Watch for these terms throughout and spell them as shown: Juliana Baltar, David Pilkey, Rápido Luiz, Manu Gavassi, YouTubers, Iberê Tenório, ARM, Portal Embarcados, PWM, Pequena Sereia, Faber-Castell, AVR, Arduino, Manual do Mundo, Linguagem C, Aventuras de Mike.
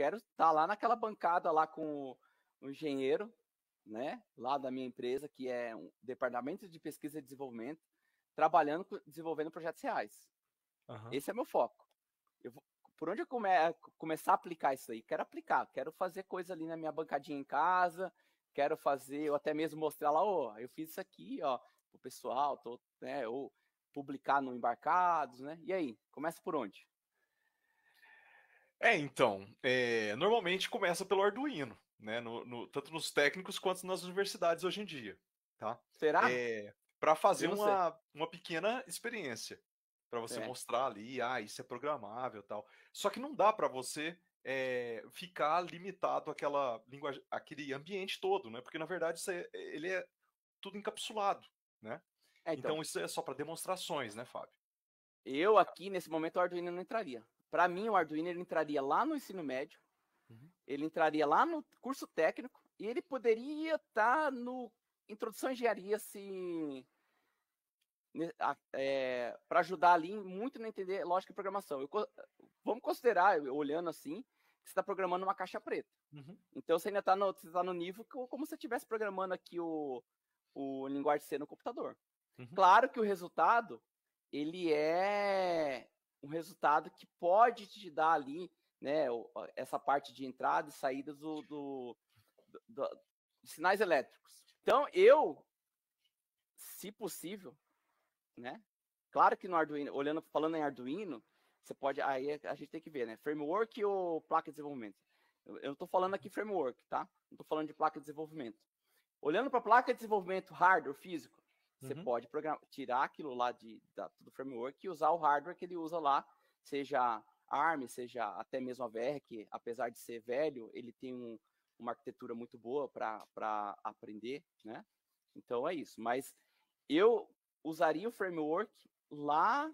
quero estar lá naquela bancada lá com o engenheiro, né, lá da minha empresa, que é um departamento de pesquisa e desenvolvimento, trabalhando, desenvolvendo projetos reais. Uhum. Esse é meu foco. Eu vou, por onde eu começar a aplicar isso aí? Quero aplicar, quero fazer coisa ali na minha bancadinha em casa, quero fazer, ou até mesmo mostrar lá, ó, eu fiz isso aqui, ó, pro pessoal, tô, né, ou publicar no Embarcados, né? E aí, começa por onde? Normalmente começa pelo Arduino, né? Tanto nos técnicos quanto nas universidades hoje em dia, tá? Será? Para fazer uma pequena experiência, para você mostrar ali, ah, isso é programável e tal. Só que não dá para você ficar limitado àquela linguagem, àquele ambiente todo, né? Porque, na verdade, isso ele é tudo encapsulado, né? Então, isso é só para demonstrações, né, Fábio? Eu aqui, nesse momento, o Arduino não entraria. Para mim, o Arduino ele entraria lá no ensino médio, uhum. Ele entraria lá no curso técnico e ele poderia estar no Introdução à Engenharia, assim, para ajudar ali muito no entender lógica e programação. Vamos considerar, olhando assim, que você está programando uma caixa preta. Uhum. Então, você ainda está no nível como se você estivesse programando aqui o linguagem C no computador. Uhum. Claro que o resultado, ele é um resultado que pode te dar ali, né, essa parte de entrada e saída dos sinais elétricos. Então, eu, se possível, né, claro que no Arduino, falando em Arduino, você pode, aí a gente tem que ver, né, framework ou placa de desenvolvimento. Eu estou falando aqui framework, tá? Não estou falando de placa de desenvolvimento. Olhando para a placa de desenvolvimento hardware físico, você uhum. pode tirar aquilo lá do framework e usar o hardware que ele usa lá, seja ARM, seja até mesmo AVR, que apesar de ser velho, ele tem uma arquitetura muito boa para aprender, né? Então é isso. Mas eu usaria o framework lá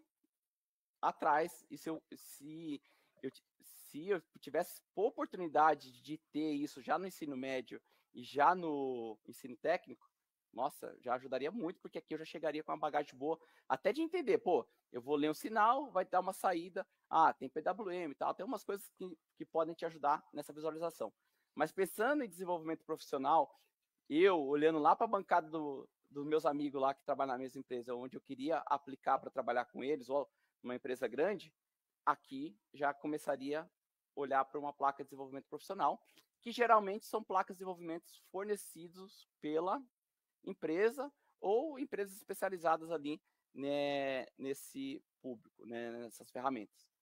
atrás, e se eu tivesse oportunidade de ter isso já no ensino médio e já no ensino técnico, nossa, já ajudaria muito, porque aqui eu já chegaria com uma bagagem boa, até de entender, pô, eu vou ler um sinal, vai dar uma saída, ah, tem PWM e tal, tem umas coisas que podem te ajudar nessa visualização. Mas pensando em desenvolvimento profissional, eu, olhando lá para a bancada dos meus amigos lá que trabalham na mesma empresa, onde eu queria aplicar para trabalhar com eles, ou numa empresa grande, aqui já começaria a olhar para uma placa de desenvolvimento profissional, que geralmente são placas de desenvolvimento fornecidos pela empresa ou empresas especializadas ali, né, nesse público, né, nessas ferramentas.